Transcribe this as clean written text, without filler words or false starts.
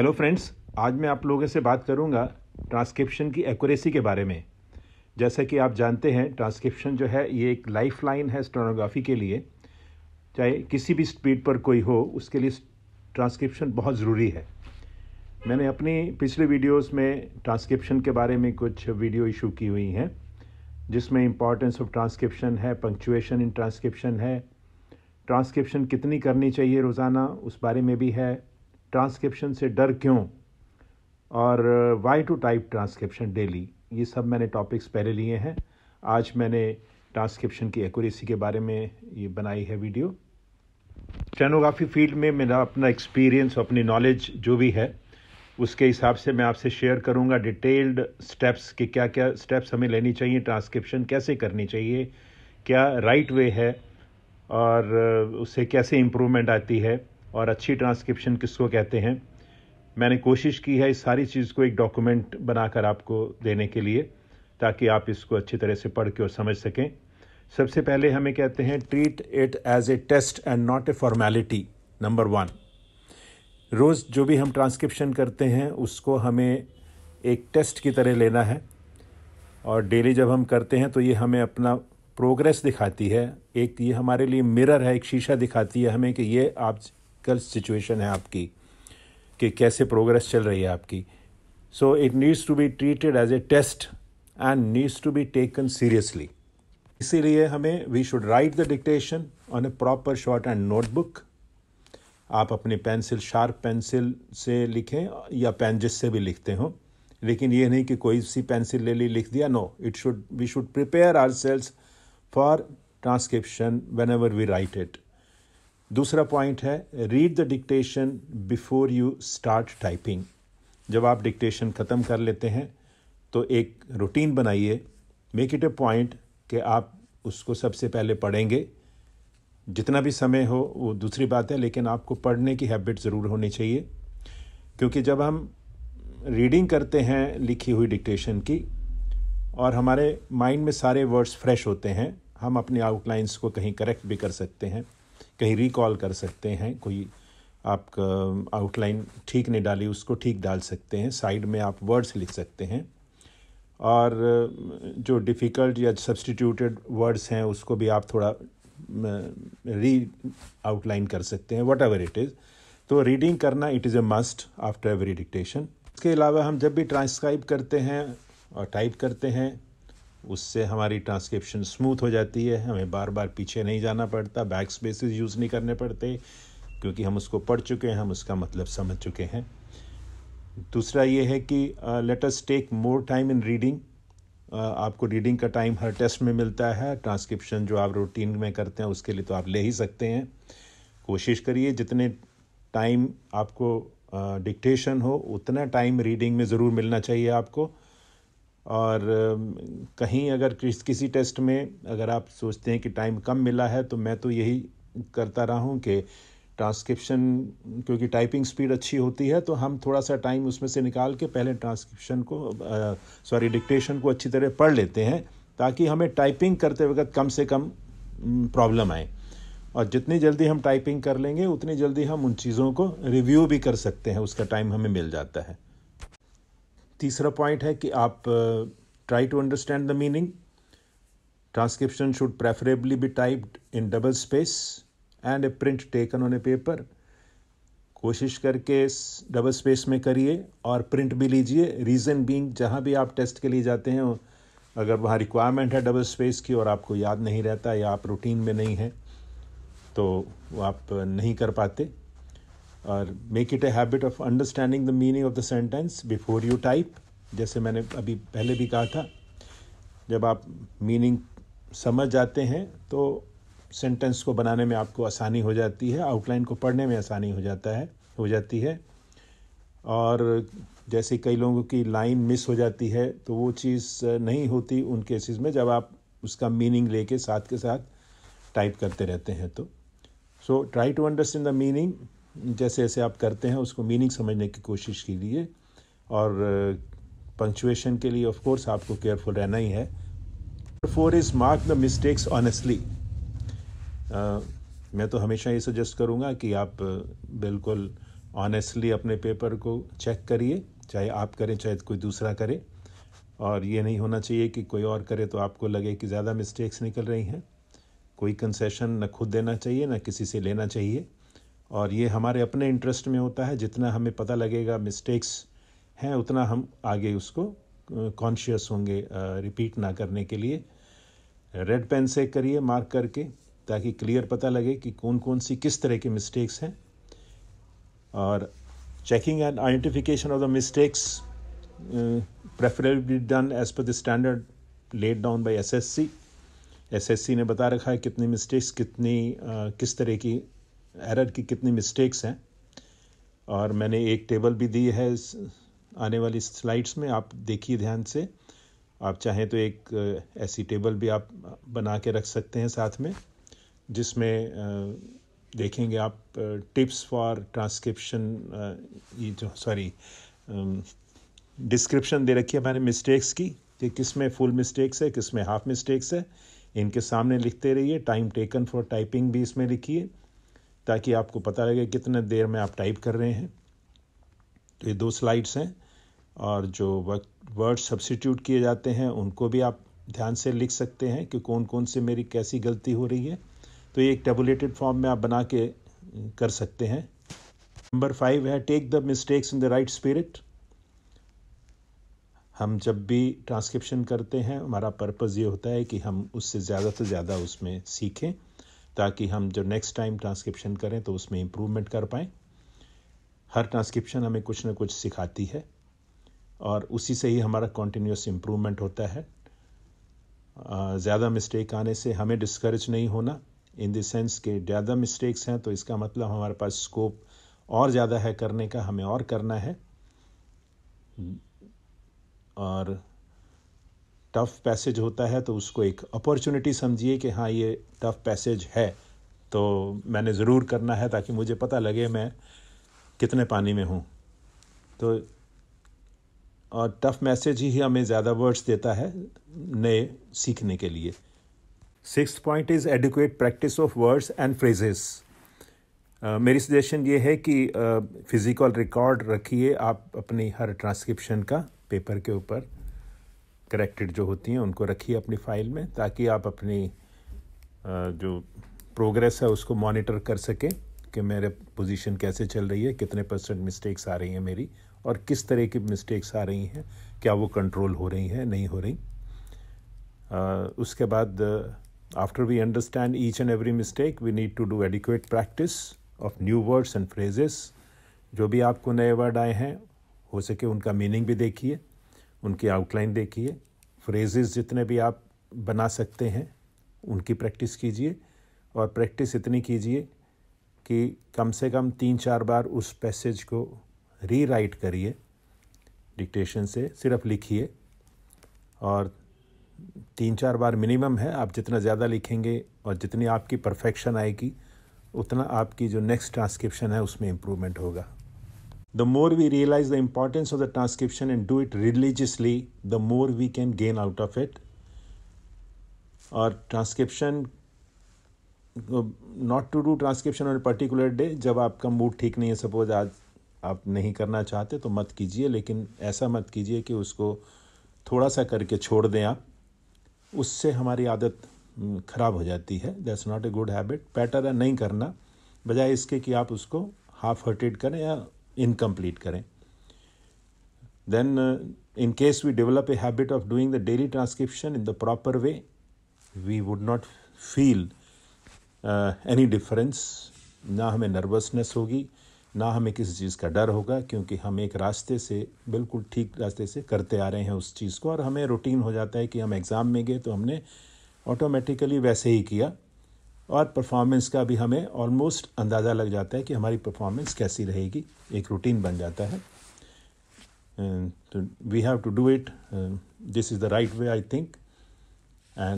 Hello friends, आज मैं आप लोगों से बात करूंगा ट्रांसक्रिप्शन की एक्यूरेसी के बारे में। जैसा कि आप जानते हैं, ट्रांसक्रिप्शन जो है ये एक लाइफलाइन है स्टेनोग्राफी के लिए। चाहे किसी भी स्पीड पर कोई हो, उसके लिए ट्रांसक्रिप्शन बहुत ज़रूरी है। मैंने अपनी पिछले वीडियोस में ट्रांसक्रिप्शन के बारे में कुछ वीडियो इशू की हुई हैं, जिसमें इम्पॉर्टेंस ऑफ ट्रांसक्रिप्शन है, पंक्चुएशन इन ट्रांसक्रिप्शन है, ट्रांसक्रिप्शन कितनी करनी चाहिए रोज़ाना उस बारे में भी है, ट्रांसक्रिप्शन से डर क्यों, और why to type transcription daily. ये सब मैंने टॉपिक्स पहले लिए हैं। आज मैंने ट्रांसक्रिप्शन की एक्यूरेसी के बारे में ये बनाई है वीडियो। स्टेनोग्राफी फील्ड में मेरा अपना एक्सपीरियंस, अपनी नॉलेज जो भी है उसके हिसाब से मैं आपसे शेयर करूंगा डिटेल्ड स्टेप्स कि क्या क्या स्टेप्स हमें लेनी चाहिए, ट्रांसक्रिप्शन कैसे करनी चाहिए, क्या राइट वे है और उससे कैसे इम्प्रूवमेंट आती है और अच्छी ट्रांसक्रिप्शन किसको कहते हैं। मैंने कोशिश की है इस सारी चीज़ को एक डॉक्यूमेंट बनाकर आपको देने के लिए, ताकि आप इसको अच्छी तरह से पढ़ के और समझ सकें। सबसे पहले हमें कहते हैं treat it as a test and not a formality. Number one, रोज़ जो भी हम ट्रांसक्रिप्शन करते हैं उसको हमें एक टेस्ट की तरह लेना है, और डेली जब हम करते हैं तो ये हमें अपना प्रोग्रेस दिखाती है। एक ये हमारे लिए मिरर है, एक शीशा दिखाती है हमें कि ये आप कल सिचुएशन है आपकी कि कैसे प्रोग्रेस चल रही है आपकी। So it needs to be treated as a test and needs to be taken seriously. इसीलिए हमें we should write the dictation on a proper shorthand notebook. आप अपने पेंसिल, शार्प पेंसिल से लिखें या पेन जिससे भी लिखते हो, लेकिन ये नहीं कि कोई सी पेंसिल ले ली लिख दिया। No, we should prepare ourselves for transcription whenever we write it. दूसरा पॉइंट है read the dictation before you start typing. जब आप डिक्टेशन ख़त्म कर लेते हैं तो एक रूटीन बनाइए, मेक इट अ पॉइंट कि आप उसको सबसे पहले पढ़ेंगे। जितना भी समय हो वो दूसरी बात है, लेकिन आपको पढ़ने की हैबिट ज़रूर होनी चाहिए, क्योंकि जब हम रीडिंग करते हैं लिखी हुई डिक्टेशन की और हमारे माइंड में सारे वर्ड्स फ्रेश होते हैं, हम अपने आउटलाइंस को कहीं करेक्ट भी कर सकते हैं, कहीं रिकॉल कर सकते हैं। कोई आपका आउटलाइन ठीक नहीं डाली उसको ठीक डाल सकते हैं, साइड में आप वर्ड्स लिख सकते हैं, और जो डिफ़िकल्ट या सब्सटीट्यूटेड वर्ड्स हैं उसको भी आप थोड़ा री आउटलाइन कर सकते हैं, वट एवर इट इज़। तो रीडिंग करना it is a must after every dictation. इसके अलावा हम जब भी ट्रांसक्राइब करते हैं और टाइप करते हैं उससे हमारी ट्रांसक्रिप्शन स्मूथ हो जाती है, हमें बार बार पीछे नहीं जाना पड़ता, बैक स्पेसेस यूज़ नहीं करने पड़ते, क्योंकि हम उसको पढ़ चुके हैं, हम उसका मतलब समझ चुके हैं। दूसरा ये है कि let us take more time in reading. आपको रीडिंग का टाइम हर टेस्ट में मिलता है, ट्रांसक्रिप्शन जो आप रूटीन में करते हैं उसके लिए तो आप ले ही सकते हैं। कोशिश करिए जितने टाइम आपको डिक्टेशन हो उतना टाइम रीडिंग में ज़रूर मिलना चाहिए आपको। और कहीं अगर किसी टेस्ट में अगर आप सोचते हैं कि टाइम कम मिला है, तो मैं तो यही करता रहा हूँ कि ट्रांसक्रिप्शन, क्योंकि टाइपिंग स्पीड अच्छी होती है, तो हम थोड़ा सा टाइम उसमें से निकाल के पहले ट्रांसक्रिप्शन को डिक्टेशन को अच्छी तरह पढ़ लेते हैं, ताकि हमें टाइपिंग करते वक्त कम से कम प्रॉब्लम आए। और जितनी जल्दी हम टाइपिंग कर लेंगे उतनी जल्दी हम उन चीज़ों को रिव्यू भी कर सकते हैं, उसका टाइम हमें मिल जाता है। तीसरा पॉइंट है कि आप try to understand the meaning. Transcription should preferably be typed in double space and a print taken on a paper. कोशिश करके डबल स्पेस में करिए और प्रिंट भी लीजिए। रीज़न बीइंग, जहाँ भी आप टेस्ट के लिए जाते हैं अगर वहाँ रिक्वायरमेंट है डबल स्पेस की और आपको याद नहीं रहता या आप रूटीन में नहीं है तो आप नहीं कर पाते। और make it a habit of understanding the meaning of the sentence before you type. जैसे मैंने अभी पहले भी कहा था, जब आप मीनिंग समझ जाते हैं तो सेंटेंस को बनाने में आपको आसानी हो जाती है, आउटलाइन को पढ़ने में आसानी हो जाती है। और जैसे कई लोगों की लाइन मिस हो जाती है तो वो चीज़ नहीं होती उन केसेस में, जब आप उसका मीनिंग लेके साथ के साथ टाइप करते रहते हैं। तो so try to understand the meaning. जैसे जैसे आप करते हैं उसको मीनिंग समझने की कोशिश कीजिए, और पंक्चुएशन के लिए ऑफ कोर्स आपको केयरफुल रहना ही है। Number 4 is mark the mistakes honestly. मैं तो हमेशा ये सजेस्ट करूँगा कि आप बिल्कुल ऑनेस्टली अपने पेपर को चेक करिए, चाहे आप करें चाहे कोई दूसरा करे। और ये नहीं होना चाहिए कि कोई और करे तो आपको लगे कि ज़्यादा मिस्टेक्स निकल रही हैं। कोई कंसेशन ना खुद देना चाहिए ना किसी से लेना चाहिए, और ये हमारे अपने इंटरेस्ट में होता है। जितना हमें पता लगेगा मिस्टेक्स हैं उतना हम आगे उसको कॉन्शियस होंगे रिपीट ना करने के लिए। रेड पेन से करिए मार्क करके, ताकि क्लियर पता लगे कि कौन कौन सी किस तरह की मिस्टेक्स हैं। और checking and identification of the mistakes preferably done as per the standard laid down by SSC। SSC ने बता रखा है कितनी mistakes किस तरह की error की कितनी mistakes हैं। और मैंने एक table भी दी है आने वाली slides में, आप देखिए ध्यान से। आप चाहें तो एक ऐसी table भी आप बना के रख सकते हैं साथ में, जिसमें देखेंगे आप टिप्स फॉर ट्रांसक्रिप्शन, ये जो सॉरी डिस्क्रिप्शन दे रखी है मैंने मिस्टेक्स की, कि किस में फुल मिस्टेक्स है किस में हाफ मिस्टेक्स है। इनके सामने लिखते रहिए। टाइम टेकन फॉर टाइपिंग भी इसमें लिखिए, ताकि आपको पता लगे कितने देर में आप टाइप कर रहे हैं। तो ये दो स्लाइड्स हैं। और जो वर्ड सब्स्टिट्यूट किए जाते हैं उनको भी आप ध्यान से लिख सकते हैं कि कौन कौन से मेरी कैसी गलती हो रही है। तो ये एक टेबुलेटेड फॉर्म में आप बना के कर सकते हैं। नंबर 5 है take the mistakes in the right spirit. हम जब भी ट्रांसक्रिप्शन करते हैं हमारा पर्पस ये होता है कि हम उससे ज़्यादा से ज़्यादा उसमें सीखें, ताकि हम जब नेक्स्ट टाइम ट्रांसक्रिप्शन करें तो उसमें इम्प्रूवमेंट कर पाएँ। हर ट्रांसक्रिप्शन हमें कुछ ना कुछ सिखाती है, और उसी से ही हमारा कॉन्टीन्यूस इम्प्रूवमेंट होता है। ज़्यादा मिस्टेक आने से हमें डिस्करेज नहीं होना, इन द सेंस के ज़्यादा मिस्टेक्स हैं तो इसका मतलब हमारे पास स्कोप और ज़्यादा है करने का, हमें और करना है। और टफ पैसेज होता है तो उसको एक अपॉर्चुनिटी समझिए कि हाँ ये टफ पैसेज है तो मैंने ज़रूर करना है, ताकि मुझे पता लगे मैं कितने पानी में हूँ। तो और टफ मैसेज ही हमें ज़्यादा वर्ड्स देता है नए सीखने के लिए। 6th point is adequate practice of words and phrases. मेरी सजेशन ये है कि फिज़िकल रिकॉर्ड रखिए आप अपनी हर ट्रांसक्रिप्शन का, पेपर के ऊपर करेक्टेड जो होती हैं उनको रखिए अपनी फाइल में, ताकि आप अपनी जो प्रोग्रेस है उसको मॉनिटर कर सकें कि मेरे पोजीशन कैसे चल रही है, कितने % मिस्टेक्स आ रही हैं मेरी, और किस तरह की मिस्टेक्स आ रही हैं, क्या वो कंट्रोल हो रही हैं नहीं हो रही। उसके बाद After we understand each and every mistake, we need to do adequate practice of new words and phrases. जो भी आपको नए वर्ड आए हैं हो सके उनका मीनिंग भी देखिए, उनकी आउटलाइन देखिए। फ्रेजेस जितने भी आप बना सकते हैं उनकी प्रैक्टिस कीजिए, और प्रैक्टिस इतनी कीजिए कि कम से कम 3-4 बार उस पैसेज को रीराइट करिए डिक्टेशन से, सिर्फ लिखिए। और 3-4 बार मिनिमम है, आप जितना ज़्यादा लिखेंगे और जितनी आपकी परफेक्शन आएगी उतना आपकी जो नेक्स्ट ट्रांसक्रिप्शन है उसमें इम्प्रूवमेंट होगा। The more we realise the importance of the transcription and do it religiously, the more we can gain out of it. और transcription not to do transcription on particular day, जब आपका mood ठीक नहीं है, suppose आज आप नहीं करना चाहते तो मत कीजिए, लेकिन ऐसा मत कीजिए कि उसको थोड़ा सा करके छोड़ दें आप, उससे हमारी आदत खराब हो जाती है। That's not a good habit. Better है नहीं करना, बजाय इसके कि आप उसको हाफ हर्टेड करें या इनकम्प्लीट करें। Then in case we develop a habit of doing the daily transcription in the proper way, we would not feel any difference. ना हमें नर्वसनेस होगी, ना हमें किसी चीज़ का डर होगा, क्योंकि हम एक रास्ते से बिल्कुल ठीक रास्ते से करते आ रहे हैं उस चीज़ को, और हमें रूटीन हो जाता है कि हम एग्ज़ाम में गए तो हमने ऑटोमेटिकली वैसे ही किया। और परफॉर्मेंस का भी हमें ऑलमोस्ट अंदाज़ा लग जाता है कि हमारी परफॉर्मेंस कैसी रहेगी, एक रूटीन बन जाता है। तो we have to do it, this is the right way I think.